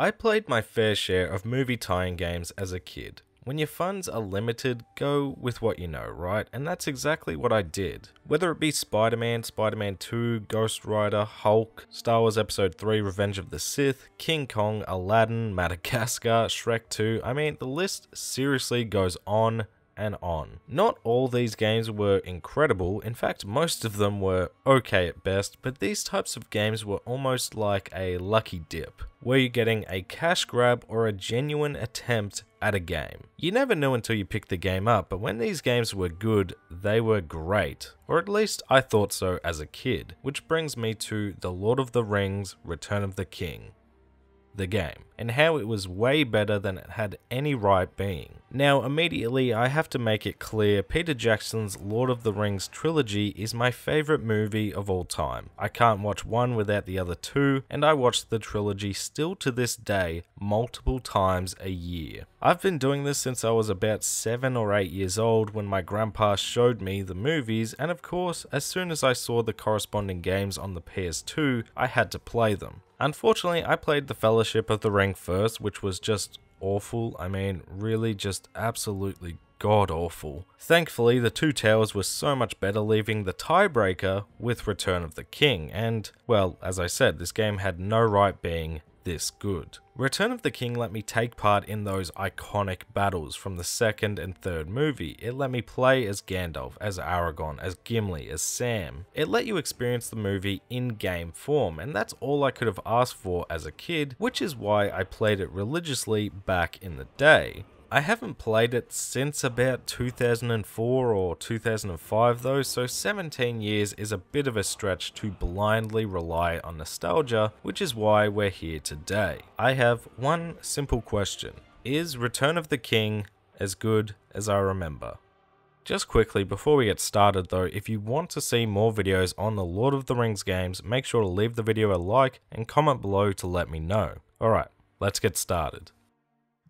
I played my fair share of movie tie-in games as a kid. When your funds are limited, go with what you know, right? And that's exactly what I did. Whether it be Spider-Man, Spider-Man 2, Ghost-rider, Hulk, Star Wars Episode 3 Revenge of the Sith, King Kong, Aladdin, Madagascar, Shrek 2, I mean, the list seriously goes on and on. Not all these games were incredible, in fact most of them were okay at best, but these types of games were almost like a lucky dip, where you're getting a cash grab or a genuine attempt at a game. You never knew until you picked the game up, but when these games were good, they were great. Or at least I thought so as a kid. Which brings me to The Lord of the Rings, Return of the King. The game, and how it was way better than it had any right being. Now immediately I have to make it clear, Peter Jackson's Lord of the Rings trilogy is my favourite movie of all time. I can't watch one without the other two, and I watch the trilogy still to this day multiple times a year. I've been doing this since I was about 7 or 8 years old when my grandpa showed me the movies, and of course as soon as I saw the corresponding games on the PS2, I had to play them. Unfortunately, I played The Fellowship of the Ring first, which was just awful. I mean, really just absolutely god-awful. Thankfully, The Two Towers was so much better, leaving the tiebreaker with Return of the King, and, well, as I said, this game had no right being this good. Return of the King let me take part in those iconic battles from the second and third movie. It let me play as Gandalf, as Aragorn, as Gimli, as Sam. It let you experience the movie in game form, and that's all I could have asked for as a kid, which is why I played it religiously back in the day. I haven't played it since about 2004 or 2005 though, so 17 years is a bit of a stretch to blindly rely on nostalgia, which is why we're here today. I have one simple question. Is Return of the King as good as I remember? Just quickly before we get started though, if you want to see more videos on the Lord of the Rings games, make sure to leave the video a like and comment below to let me know. Alright, let's get started.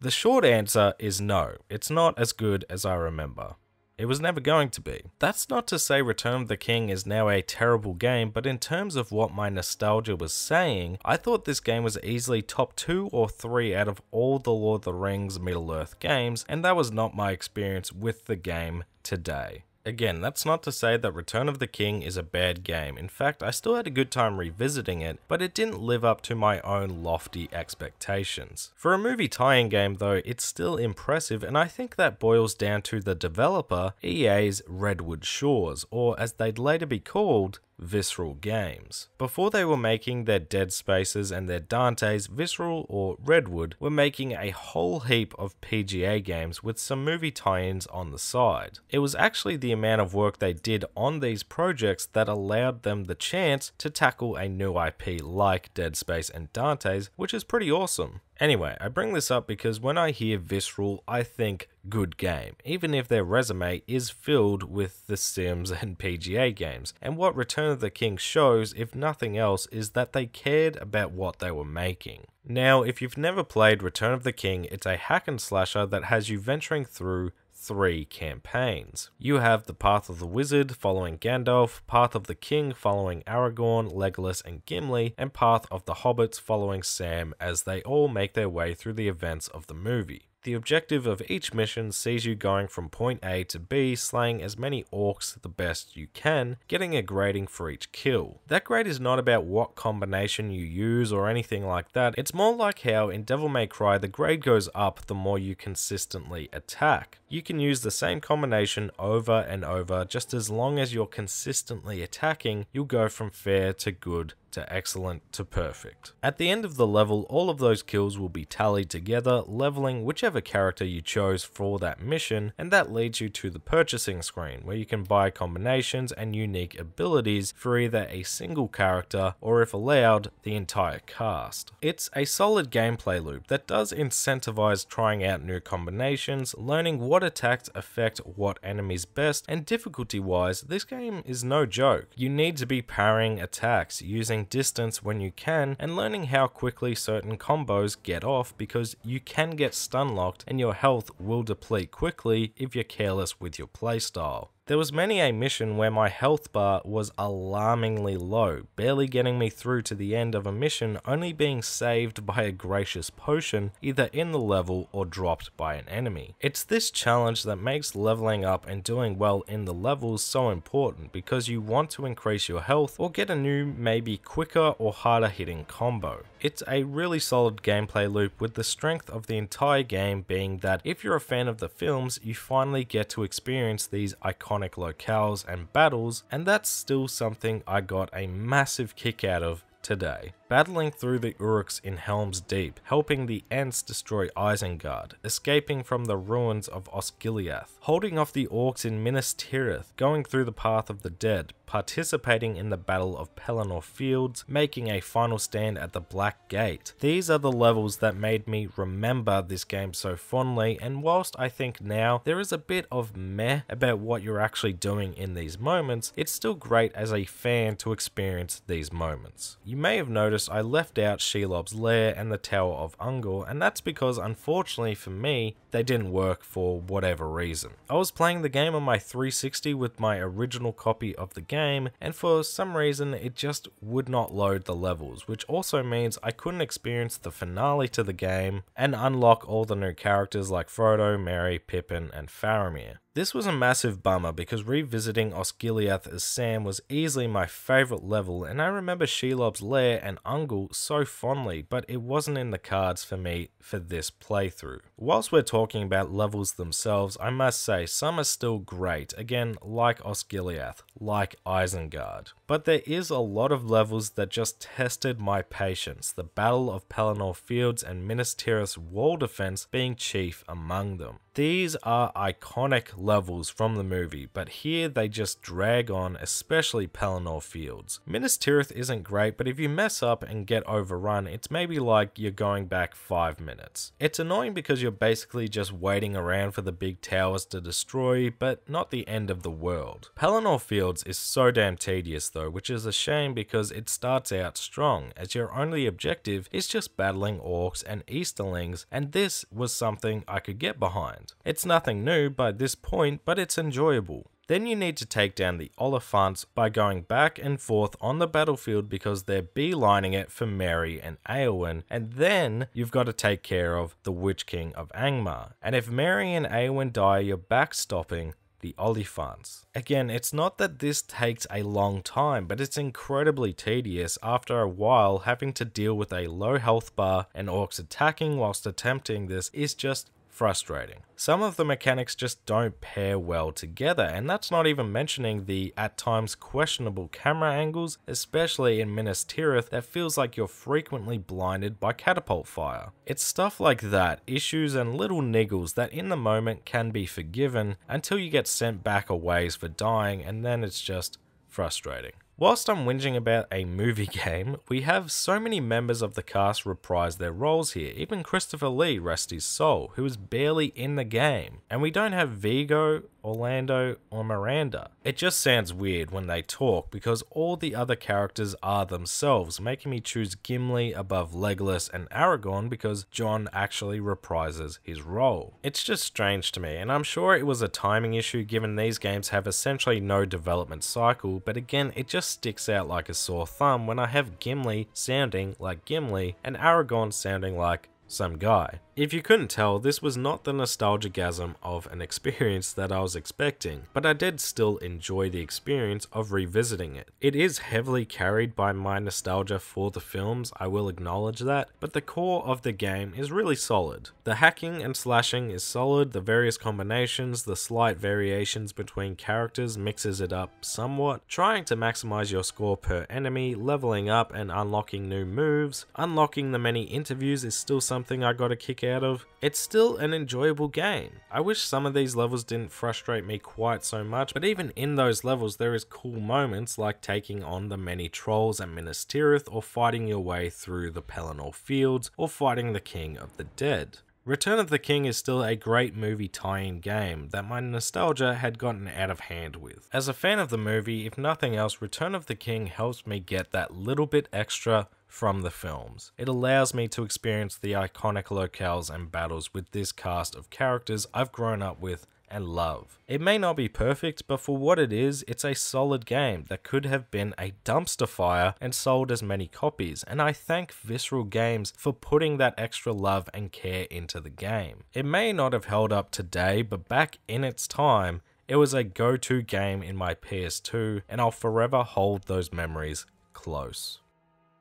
The short answer is no, it's not as good as I remember. It was never going to be. That's not to say Return of the King is now a terrible game, but in terms of what my nostalgia was saying, I thought this game was easily top 2 or 3 out of all the Lord of the Rings Middle-earth games, and that was not my experience with the game today. Again, that's not to say that Return of the King is a bad game. In fact, I still had a good time revisiting it, but it didn't live up to my own lofty expectations. For a movie tie-in game though, it's still impressive, and I think that boils down to the developer, EA's Redwood Shores, or as they'd later be called, Visceral Games. Before they were making their Dead Spaces and their Dantes, Visceral, or Redwood, were making a whole heap of PGA games with some movie tie-ins on the side. It was actually the amount of work they did on these projects that allowed them the chance to tackle a new IP like Dead Space and Dantes, which is pretty awesome. Anyway, I bring this up because when I hear Visceral, I think good game, even if their resume is filled with The Sims and PGA games. And what Return of the King shows, if nothing else, is that they cared about what they were making. Now, if you've never played Return of the King, it's a hack and slasher that has you venturing through 3 campaigns. You have the Path of the Wizard following Gandalf, Path of the King following Aragorn, Legolas and Gimli, and Path of the Hobbits following Sam as they all make their way through the events of the movie. The objective of each mission sees you going from point A to B, slaying as many orcs the best you can, getting a grading for each kill. That grade is not about what combination you use or anything like that, it's more like how in Devil May Cry the grade goes up the more you consistently attack. You can use the same combination over and over, just as long as you're consistently attacking, you'll go from fair to good to excellent to perfect. At the end of the level, all of those kills will be tallied together, leveling whichever character you chose for that mission, and that leads you to the purchasing screen, where you can buy combinations and unique abilities for either a single character, or if allowed, the entire cast. It's a solid gameplay loop that does incentivize trying out new combinations, learning what attacks affect what enemies best, and difficulty-wise, this game is no joke. You need to be parrying attacks, using distance when you can, and learning how quickly certain combos get off because you can get stun locked and your health will deplete quickly if you're careless with your playstyle. There was many a mission where my health bar was alarmingly low, barely getting me through to the end of a mission, only being saved by a gracious potion either in the level or dropped by an enemy. It's this challenge that makes leveling up and doing well in the levels so important, because you want to increase your health or get a new, maybe quicker or harder hitting combo. It's a really solid gameplay loop, with the strength of the entire game being that if you're a fan of the films, you finally get to experience these iconic locales and battles, and that's still something I got a massive kick out of today. Battling through the Uruks in Helm's Deep, helping the Ents destroy Isengard, escaping from the ruins of Osgiliath, holding off the Orcs in Minas Tirith, going through the Path of the Dead, participating in the Battle of Pelennor Fields, making a final stand at the Black Gate. These are the levels that made me remember this game so fondly, and whilst I think now there is a bit of meh about what you're actually doing in these moments, it's still great as a fan to experience these moments. You may have noticed I left out Shelob's Lair and the Tower of Ungol, and that's because, unfortunately for me, they didn't work for whatever reason. I was playing the game on my 360 with my original copy of the game, and for some reason it just would not load the levels, which also means I couldn't experience the finale to the game and unlock all the new characters like Frodo, Merry, Pippin and Faramir. This was a massive bummer, because revisiting Osgiliath as Sam was easily my favourite level, and I remember Shelob's Lair and Ungol so fondly, but it wasn't in the cards for me for this playthrough. Whilst we're talking about levels themselves, I must say some are still great, again like Osgiliath, like Isengard. But there is a lot of levels that just tested my patience, the Battle of Pelennor Fields and Minas Tirith's wall defense being chief among them. These are iconic levels from the movie, but here they just drag on, especially Pelennor Fields. Minas Tirith isn't great, but if you mess up and get overrun, it's maybe like you're going back 5 minutes. It's annoying because you're basically just waiting around for the big towers to destroy, but not the end of the world. Pelennor Fields is so damn tedious though, which is a shame because it starts out strong, as your only objective is just battling orcs and Easterlings, and this was something I could get behind. It's nothing new by this point, but it's enjoyable. Then you need to take down the Oliphants by going back and forth on the battlefield because they're beelining it for Merry and Eowyn, and then you've got to take care of the Witch King of Angmar. And if Merry and Eowyn die, you're backstopping the Oliphants. Again, it's not that this takes a long time, but it's incredibly tedious after a while. Having to deal with a low health bar and orcs attacking whilst attempting this is just frustrating. Some of the mechanics just don't pair well together, and that's not even mentioning the at times questionable camera angles, especially in Minas Tirith, that feels like you're frequently blinded by catapult fire. It's stuff like that, issues and little niggles that in the moment can be forgiven until you get sent back a ways for dying, and then it's just frustrating. Whilst I'm whinging about a movie game, we have so many members of the cast reprise their roles here, even Christopher Lee, rest his soul, who is barely in the game. And we don't have Viggo, Orlando, or Miranda. It just sounds weird when they talk because all the other characters are themselves, making me choose Gimli above Legolas and Aragorn because John actually reprises his role. It's just strange to me, and I'm sure it was a timing issue given these games have essentially no development cycle, but again, it just sticks out like a sore thumb when I have Gimli sounding like Gimli and Aragorn sounding like some guy. If you couldn't tell, this was not the nostalgiasm of an experience that I was expecting, but I did still enjoy the experience of revisiting it. It is heavily carried by my nostalgia for the films, I will acknowledge that, but the core of the game is really solid. The hacking and slashing is solid, the various combinations, the slight variations between characters mixes it up somewhat, trying to maximize your score per enemy, leveling up and unlocking new moves, unlocking the many interviews is still something I got a kick out of. It's still an enjoyable game. I wish some of these levels didn't frustrate me quite so much, but even in those levels there is cool moments like taking on the many trolls at Minas Tirith, or fighting your way through the Pelennor Fields, or fighting the King of the Dead. Return of the King is still a great movie tie-in game that my nostalgia had gotten out of hand with. As a fan of the movie, if nothing else, Return of the King helps me get that little bit extra from the films. It allows me to experience the iconic locales and battles with this cast of characters I've grown up with and love. It may not be perfect, but for what it is, it's a solid game that could have been a dumpster fire and sold as many copies, and I thank Visceral Games for putting that extra love and care into the game. It may not have held up today, but back in its time, it was a go-to game in my PS2, and I'll forever hold those memories close.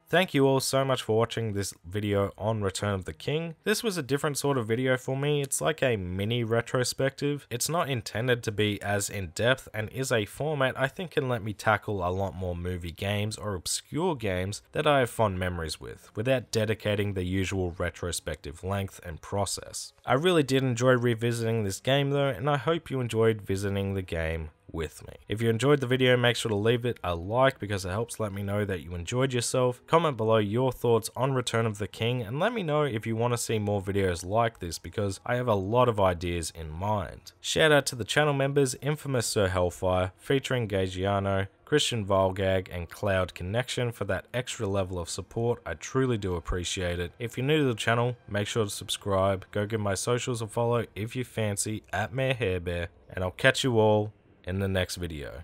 Thank you all so much for watching this video on Return of the King. This was a different sort of video for me. It's like a mini retrospective. It's not intended to be as in-depth and is a format I think can let me tackle a lot more movie games or obscure games that I have fond memories with, without dedicating the usual retrospective length and process. I really did enjoy revisiting this game though, and I hope you enjoyed visiting the game with me. If you enjoyed the video, make sure to leave it a like because it helps let me know that you enjoyed yourself. Comment below your thoughts on Return of the King and let me know if you want to see more videos like this because I have a lot of ideas in mind. Shout out to the channel members Infamous Sir Hellfire featuring Gageyano, Christian Vilegag and Cloud Connection for that extra level of support. I truly do appreciate it. If you're new to the channel, make sure to subscribe, go give my socials a follow if you fancy at MayorHairBear, and I'll catch you all in the next video.